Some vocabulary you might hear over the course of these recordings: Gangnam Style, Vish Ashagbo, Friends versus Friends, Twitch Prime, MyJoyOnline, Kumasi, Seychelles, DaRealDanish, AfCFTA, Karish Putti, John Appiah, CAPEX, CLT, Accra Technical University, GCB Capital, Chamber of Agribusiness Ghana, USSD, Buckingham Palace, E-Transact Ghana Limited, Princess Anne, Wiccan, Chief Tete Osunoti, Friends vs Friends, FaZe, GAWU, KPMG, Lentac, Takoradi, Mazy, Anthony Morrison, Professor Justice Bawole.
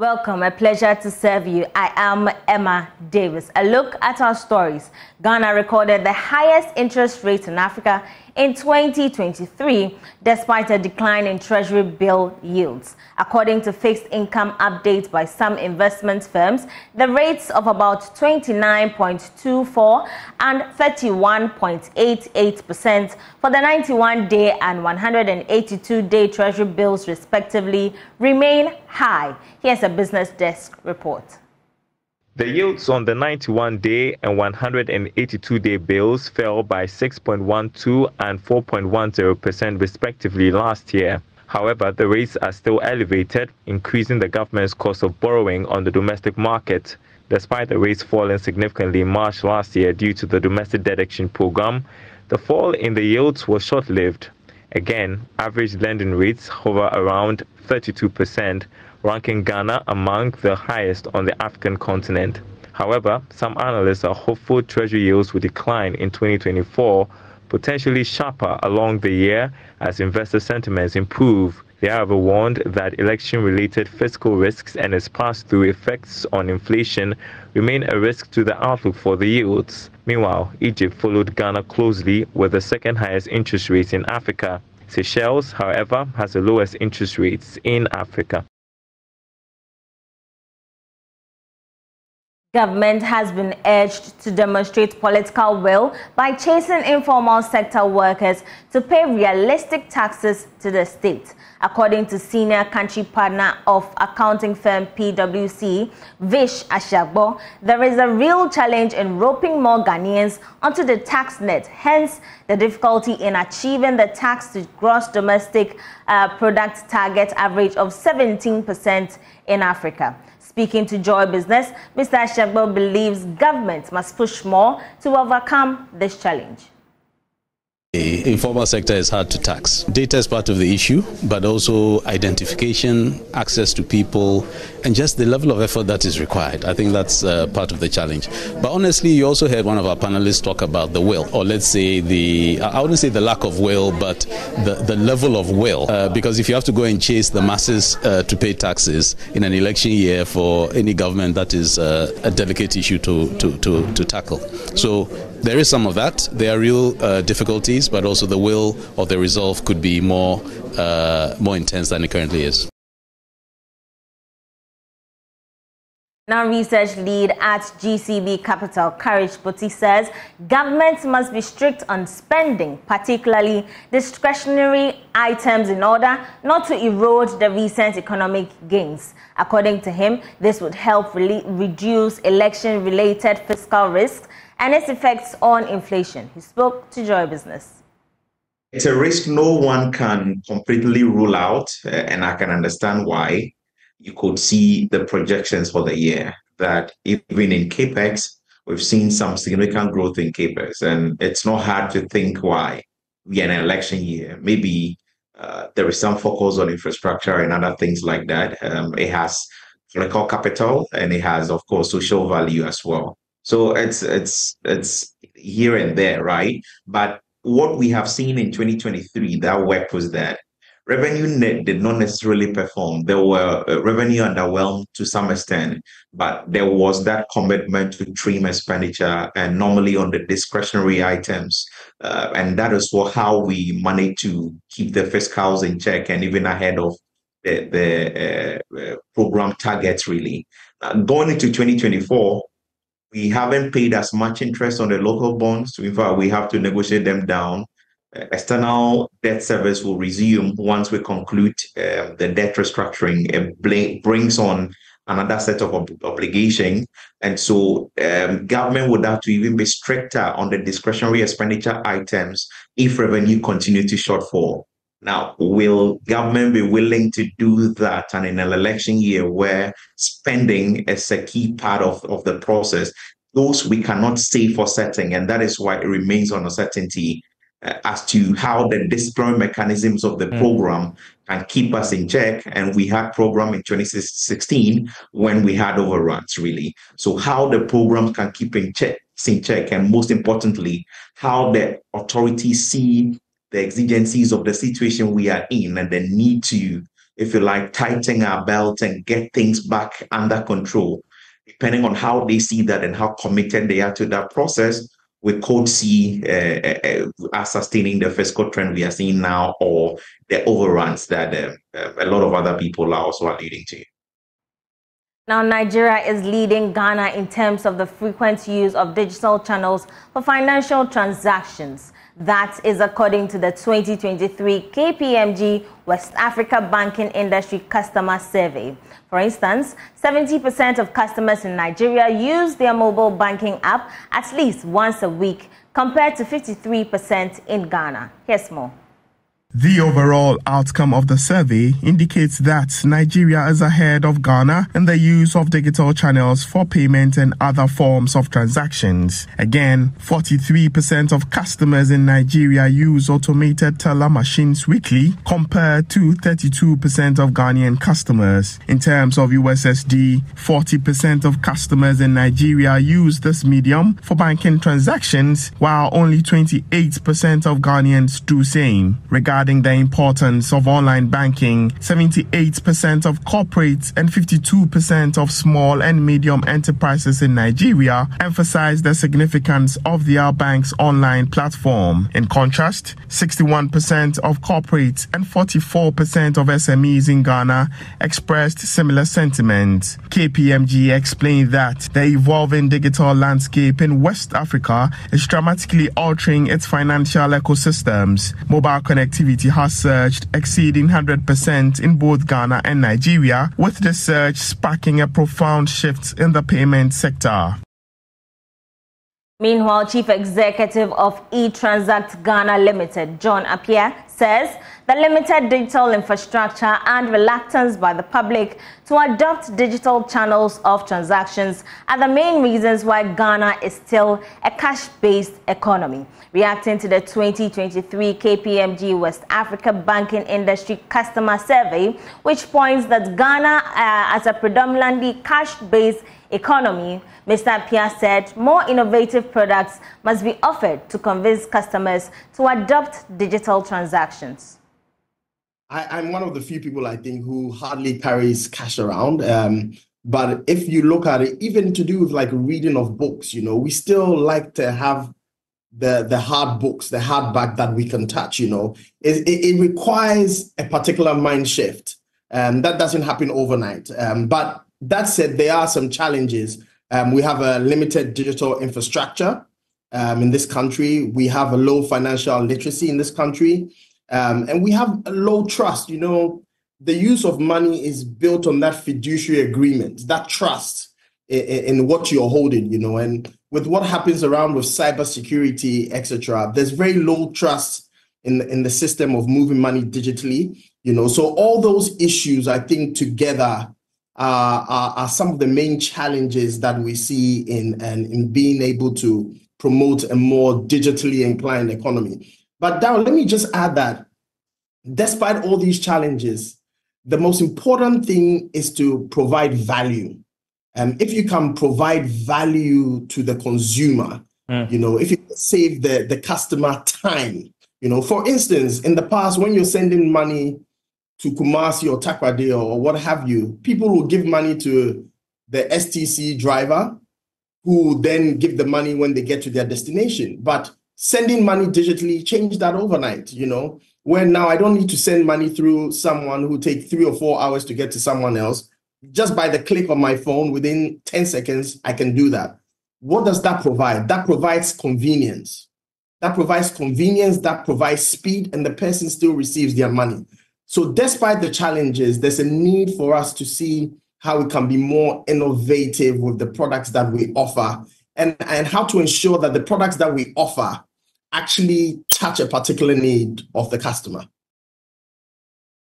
Welcome, a pleasure to serve you. I am Emma Davis. A look at our stories. Ghana recorded the highest interest rate in Africa in 2023, despite a decline in Treasury bill yields. According to fixed income updates by some investment firms, the rates of about 29.24 and 31.88% for the 91-day and 182-day Treasury bills, respectively, remain high. Here's a Business Desk report. The yields on the 91-day and 182-day bills fell by 6.12 and 4.10% respectively last year. However, the rates are still elevated, increasing the government's cost of borrowing on the domestic market. Despite the rates falling significantly in March last year due to the domestic debt action program, the fall in the yields was short-lived. Again, average lending rates hover around 32%, ranking Ghana among the highest on the African continent. However, some analysts are hopeful Treasury yields will decline in 2024, potentially sharper along the year as investor sentiments improve. They have warned that election-related fiscal risks and its pass-through effects on inflation remain a risk to the outlook for the yields. Meanwhile, Egypt followed Ghana closely with the second-highest interest rates in Africa. Seychelles, however, has the lowest interest rates in Africa. Government has been urged to demonstrate political will by chasing informal sector workers to pay realistic taxes to the state. According to senior country partner of accounting firm PwC, Vish Ashagbo, there is a real challenge in roping more Ghanaians onto the tax net, hence the difficulty in achieving the tax to gross domestic product target average of 17% in Africa. Speaking to Joy Business, Mr. Ashagbo believes government must push more to overcome this challenge. The informal sector is hard to tax. Data is part of the issue, but also identification, access to people, and just the level of effort that is required. I think that's part of the challenge. But honestly, you also heard one of our panelists talk about the will, or let's say the, I wouldn't say the lack of will, but the level of will. Because if you have to go and chase the masses to pay taxes in an election year for any government, that is a delicate issue to tackle. So there is some of that. There are real difficulties, but also the will or the resolve could be more intense than it currently is. Now, research lead at GCB Capital, Karish Putti, says governments must be strict on spending, particularly discretionary items, in order not to erode the recent economic gains. According to him, this would help reduce election-related fiscal risks and its effects on inflation. He spoke to Joy Business. It's a risk no one can completely rule out, and I can understand why. You could see the projections for the year that even in CAPEX, we've seen some significant growth in CAPEX, and it's not hard to think why. We are in an election year. Maybe there is some focus on infrastructure and other things like that. It has political capital, and it has, of course, social value as well. So it's here and there, right? But what we have seen in 2023, that work was that revenue did not necessarily perform. There were revenue underwhelmed to some extent, but there was that commitment to trim expenditure, and normally on the discretionary items. And that is how we managed to keep the fiscals in check and even ahead of the program targets, really. Going into 2024, we haven't paid as much interest on the local bonds. In fact, we have to negotiate them down. External debt service will resume once we conclude the debt restructuring. It brings on another set of obligation. And so government would have to even be stricter on the discretionary expenditure items if revenue continues to shortfall. Now, will government be willing to do that? And in an election year where spending is a key part of the process, those we cannot say for certain, and that is why it remains on uncertainty as to how the disciplinary mechanisms of the program can keep us in check. And we had program in 2016 when we had overruns, really. So how the program can keep in check, and most importantly, how the authorities see the exigencies of the situation we are in and the need to if you like, tightening our belt and get things back under control, depending on how they see that and how committed they are to that process, we could see us sustaining the fiscal trend we are seeing now, or the overruns that a lot of other people are also alluding to. Now, Nigeria is leading Ghana in terms of the frequent use of digital channels for financial transactions. That is according to the 2023 KPMG West Africa Banking Industry Customer Survey. For instance, 70% of customers in Nigeria use their mobile banking app at least once a week, compared to 53% in Ghana. Here's more. The overall outcome of the survey indicates that Nigeria is ahead of Ghana in the use of digital channels for payment and other forms of transactions. Again, 43% of customers in Nigeria use automated teller machines weekly, compared to 32% of Ghanaian customers. In terms of USSD, 40% of customers in Nigeria use this medium for banking transactions, while only 28% of Ghanaians do same. Regarding the importance of online banking, 78% of corporates and 52% of small and medium enterprises in Nigeria emphasize the significance of their bank's online platform. In contrast, 61% of corporates and 44% of SMEs in Ghana expressed similar sentiments. KPMG explained that the evolving digital landscape in West Africa is dramatically altering its financial ecosystems. Mobile connectivity has surged, exceeding 100% in both Ghana and Nigeria, with the surge sparking a profound shift in the payment sector. Meanwhile, Chief Executive of E-Transact Ghana Limited, John Appiah, says the limited digital infrastructure and reluctance by the public to adopt digital channels of transactions are the main reasons why Ghana is still a cash-based economy. Reacting to the 2023 KPMG West Africa Banking Industry Customer Survey, which points that Ghana as a predominantly cash-based economy, Mr. Appiah said more innovative products must be offered to convince customers to adopt digital transactions. I'm one of the few people, I think, who hardly carries cash around. But if you look at it, even to do with like reading of books, you know, we still like to have the hard books, the hardback that we can touch, you know. It requires a particular mind shift. That doesn't happen overnight. But that said, there are some challenges. We have a limited digital infrastructure in this country. We have a low financial literacy in this country. And we have a low trust. You know, the use of money is built on that fiduciary agreement, that trust in what you're holding, you know, and with what happens around with cybersecurity, etc. There's very low trust in the system of moving money digitally, you know. So all those issues, I think, together are some of the main challenges that we see in being able to promote a more digitally inclined economy. But now, let me just add that despite all these challenges, the most important thing is to provide value. If you can provide value to the consumer, you know, if you save the customer time, you know, for instance, in the past, when you're sending money to Kumasi or Takoradi or what have you, people will give money to the STC driver, who then give the money when they get to their destination. But sending money digitally changed that overnight, you know, where now I don't need to send money through someone who takes 3 or 4 hours to get to someone else. Just by the click on my phone, within 10 seconds, I can do that. What does that provide? That provides convenience. That provides convenience, that provides speed, and the person still receives their money. So despite the challenges, there's a need for us to see how we can be more innovative with the products that we offer, and how to ensure that the products that we offer actually touch a particular need of the customer.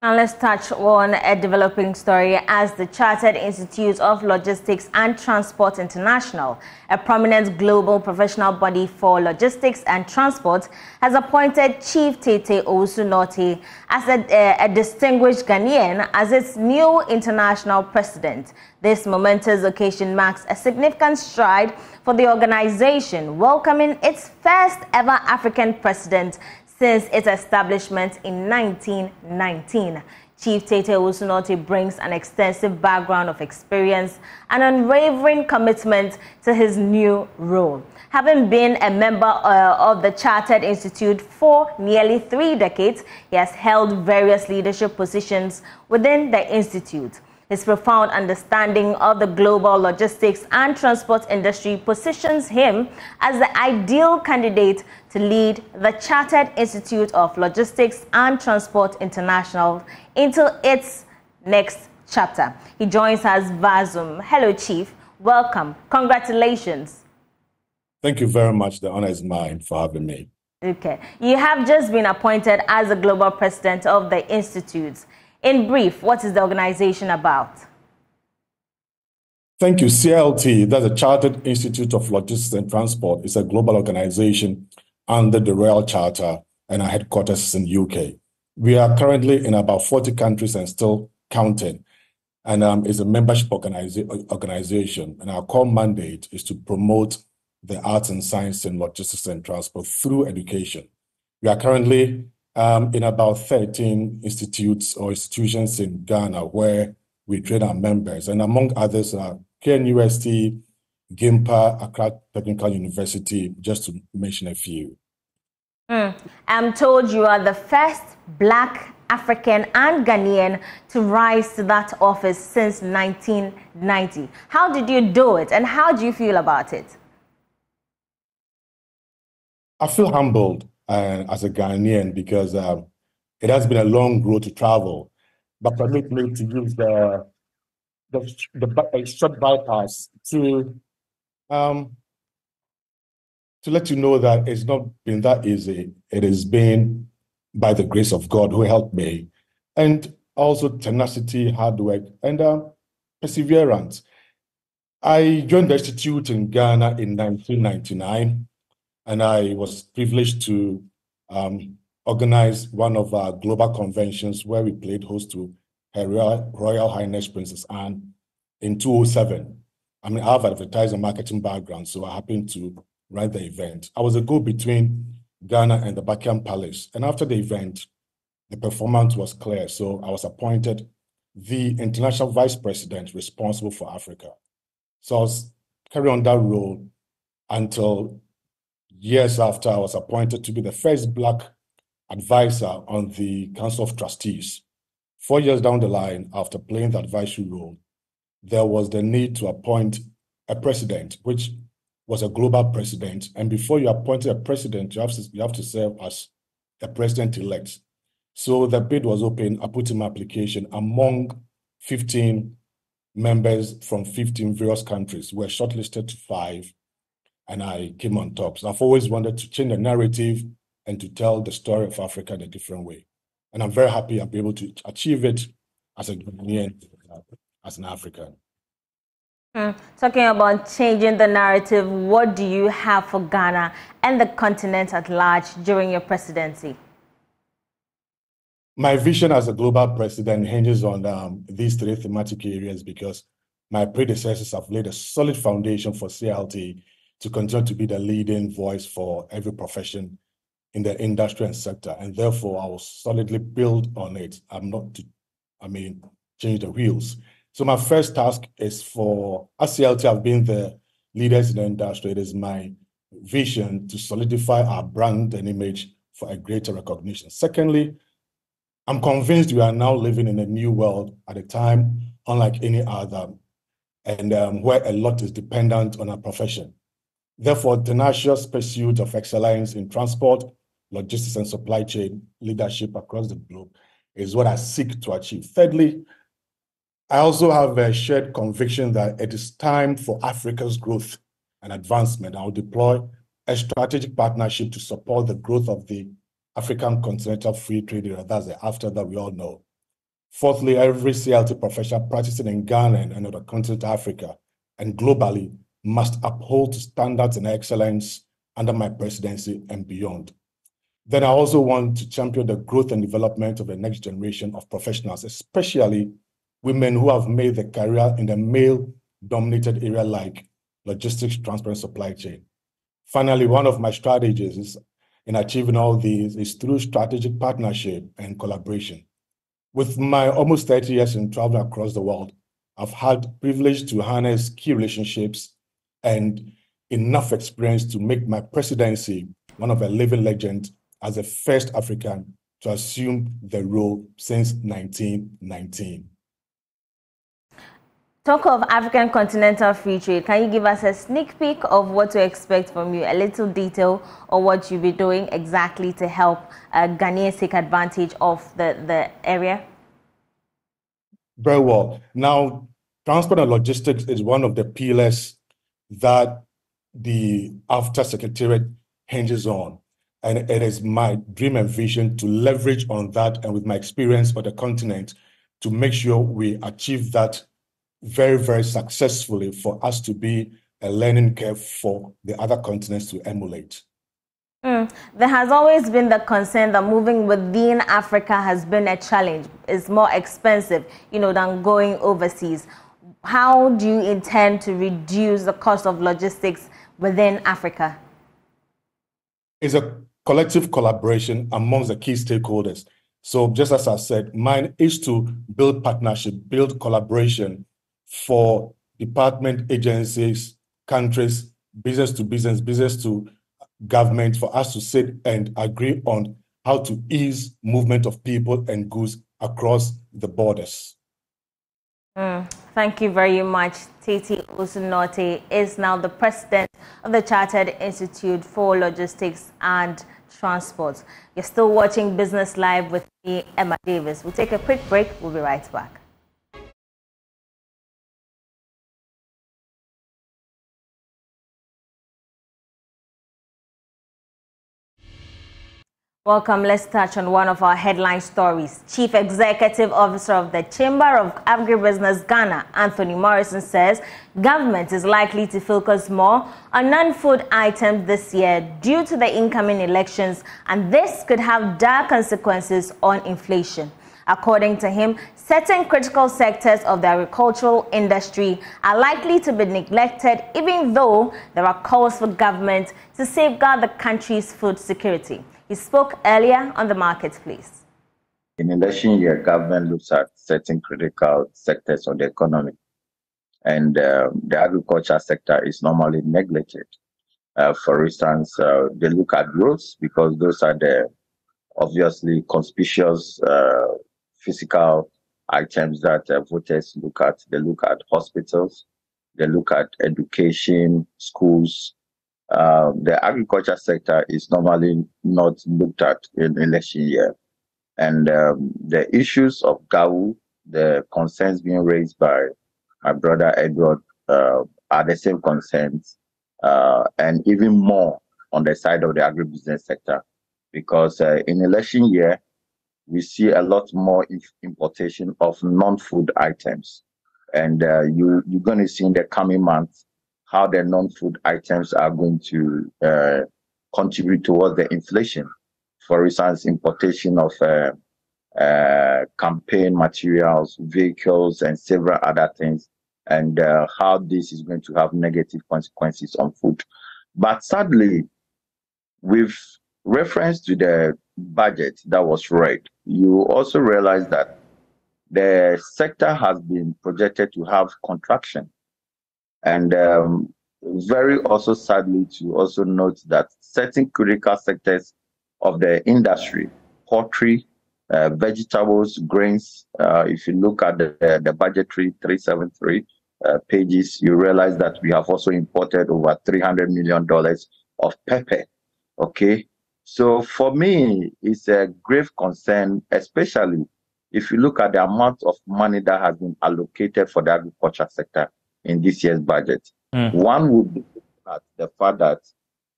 Now let's touch on a developing story as the Chartered Institute of Logistics and Transport International, a prominent global professional body for logistics and transport, has appointed Chief Tete Osunoti as a distinguished Ghanaian as its new international president. This momentous occasion marks a significant stride for the organization, welcoming its first ever African president since its establishment in 1919. Chief Tete Osunoti brings an extensive background of experience and unwavering commitment to his new role. Having been a member of the Chartered Institute for nearly 3 decades, he has held various leadership positions within the institute. His profound understanding of the global logistics and transport industry positions him as the ideal candidate to lead the Chartered Institute of Logistics and Transport International into its next chapter. He joins us via Zoom. Hello, Chief. Welcome. Congratulations. Thank you very much. The honor is mine for having me. Okay. You have just been appointed as the global president of the institute. In brief, what is the organization about? Thank you. CLT, that's the Chartered Institute of Logistics and Transport, is a global organization under the Royal Charter, and our headquarters is in UK. We are currently in about 40 countries and still counting, and it's a membership organization. And our core mandate is to promote the arts and science in logistics and transport through education. We are currently in about 13 institutes or institutions in Ghana where we train our members, and among others are KNUST, GIMPA, Accra Technical University, just to mention a few. I'm told you are the first Black, African and Ghanaian to rise to that office since 1990. How did you do it and how do you feel about it? I feel humbled as a Ghanaian, because it has been a long road to travel, but permit me to use the short bypass to let you know that it's not been that easy. It has been by the grace of God who helped me, and also tenacity, hard work, and perseverance. I joined the institute in Ghana in 1999. And I was privileged to organize one of our global conventions where we played host to Her Royal Highness Princess Anne in 2007. I mean, I have advertising and marketing background, so I happened to run the event. I was a go-between Ghana and the Buckingham Palace. And after the event, the performance was clear, so I was appointed the international vice president responsible for Africa. So I was carrying on that role until years after I was appointed to be the first Black advisor on the Council of Trustees. 4 years down the line, after playing the advisory role, there was the need to appoint a president, which was a global president. And before you appoint a president, you have to serve as a president-elect. So the bid was open. I put in my application. Among 15 members from 15 various countries, were shortlisted to 5. And I came on top. So I've always wanted to change the narrative and to tell the story of Africa in a different way. And I'm very happy I'll be able to achieve it as a Ghanaian, as an African. Talking about changing the narrative, what do you have for Ghana and the continent at large during your presidency? My vision as a global president hinges on these 3 thematic areas, because my predecessors have laid a solid foundation for CLT to continue to be the leading voice for every profession in the industry and sector. And therefore, I will solidly build on it. I'm not to, change the wheels. So my first task is for, as CLT, I've been the leaders in the industry. It is my vision to solidify our brand and image for a greater recognition. Secondly, I'm convinced we are now living in a new world at a time unlike any other, and where a lot is dependent on our profession. Therefore, tenacious pursuit of excellence in transport, logistics, and supply chain leadership across the globe is what I seek to achieve. Thirdly, I also have a shared conviction that it is time for Africa's growth and advancement. I will deploy a strategic partnership to support the growth of the African Continental Free Trade Area. That's the after that we all know. Fourthly, every CLT professional practicing in Ghana and other continent Africa and globally must uphold standards and excellence under my presidency and beyond. Then I also want to champion the growth and development of the next generation of professionals, especially women who have made their career in the male-dominated area like logistics, transport, and supply chain. Finally, one of my strategies is in achieving all these is through strategic partnership and collaboration. With my almost 30 years in travel across the world, I've had the privilege to harness key relationships and enough experience to make my presidency one of a living legend as the first African to assume the role since 1919. Talk of African continental free trade. Can you give us a sneak peek of what to expect from you, a little detail on what you'll be doing exactly to help Ghanaians take advantage of the area? Very well. Now, transport and logistics is one of the pillars that the AfCFTA Secretariat hinges on. And it is my dream and vision to leverage on that and with my experience on the continent to make sure we achieve that very, very successfully for us to be a learning curve for the other continents to emulate. There has always been the concern that moving within Africa has been a challenge. It's more expensive, you know, than going overseas. How do you intend to reduce the cost of logistics within Africa? It's a collective collaboration amongst the key stakeholders. So just as I said, mine is to build partnership, build collaboration for department, agencies, countries, business to business, business to government, for us to sit and agree on how to ease movement of people and goods across the borders. Thank you very much. Tete Osunoti is now the president of the Chartered Institute for Logistics and Transport. You're still watching Business Live with me, Emma Davis. We'll take a quick break. We'll be right back. Welcome. Let's touch on one of our headline stories. Chief Executive Officer of the Chamber of Agribusiness Ghana, Anthony Morrison, says government is likely to focus more on non-food items this year due to the incoming elections, and this could have dire consequences on inflation. According to him, certain critical sectors of the agricultural industry are likely to be neglected, even though there are calls for government to safeguard the country's food security. He spoke earlier on the marketplace. In election year, government looks at certain critical sectors of the economy, and the agriculture sector is normally neglected. For instance, they look at roads because those are the obviously conspicuous physical items that voters look at. They look at hospitals, they look at education, schools. The agriculture sector is normally not looked at in election year. And the issues of GAWU, the concerns being raised by my brother Edward, are the same concerns, and even more on the side of the agribusiness sector, because in election year, we see a lot more importation of non-food items. And you're going to see in the coming months how the non-food items are going to contribute towards the inflation. For instance, importation of campaign materials, vehicles, and several other things, and how this is going to have negative consequences on food. But sadly, with reference to the budget that was read, you also realize that the sector has been projected to have contraction. And very also sadly to also note that certain critical sectors of the industry, poultry, vegetables, grains, if you look at the budgetary 373 pages, you realize that we have also imported over $300 million of pepper, okay? So for me, it's a grave concern, especially if you look at the amount of money that has been allocated for the agriculture sector in this year's budget. One would be at the fact that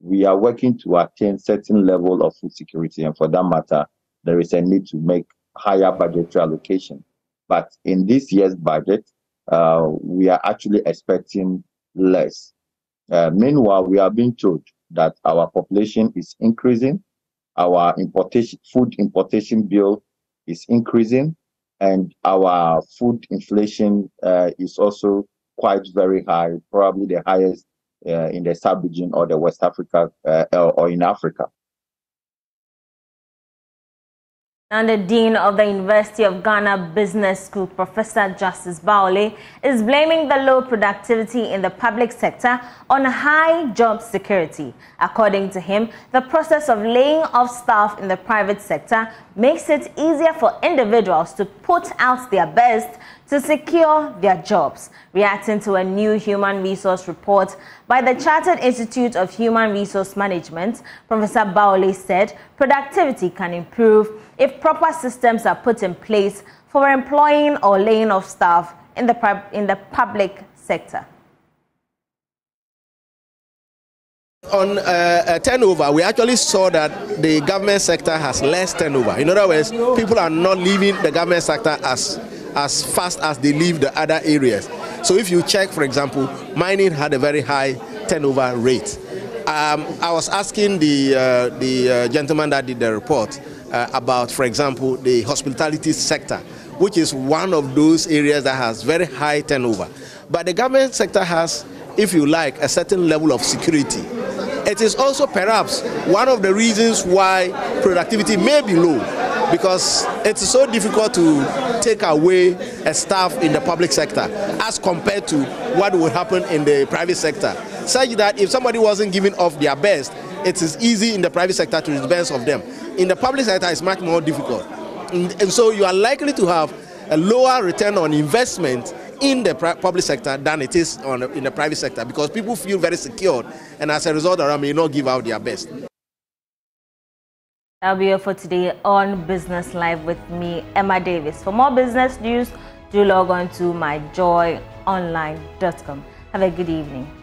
we are working to attain certain level of food security, and for that matter, there is a need to make higher budgetary allocation. But in this year's budget, we are actually expecting less. Meanwhile, we are being told that our population is increasing, our importation, food importation bill is increasing, and our food inflation is also quite very high, probably the highest in the sub-region or the West Africa or in Africa. And the Dean of the University of Ghana Business School, Professor Justice Bawole, is blaming the low productivity in the public sector on high job security. According to him, the process of laying off staff in the private sector makes it easier for individuals to put out their best to secure their jobs. Reacting to a new human resource report by the Chartered Institute of Human Resource Management, Professor Bawole said productivity can improve if proper systems are put in place for employing or laying off staff in the public sector. On turnover, we actually saw that the government sector has less turnover. In other words, people are not leaving the government sector as fast as they leave the other areas. So if you check, for example, mining had a very high turnover rate. I was asking the gentleman that did the report about, for example, the hospitality sector, which is one of those areas that has very high turnover. But the government sector has, if you like, a certain level of security. It is also perhaps one of the reasons why productivity may be low, because it's so difficult to take away a staff in the public sector as compared to what would happen in the private sector, such that if somebody wasn't giving off their best, it is easy in the private sector to dispense of them. In the public sector, it's much more difficult. And so you are likely to have a lower return on investment in the public sector than it is in the private sector, because people feel very secured, and as a result, they may not give out their best. That'll be all for today on Business Live with me, Emma Davis. For more business news, do log on to myjoyonline.com. Have a good evening.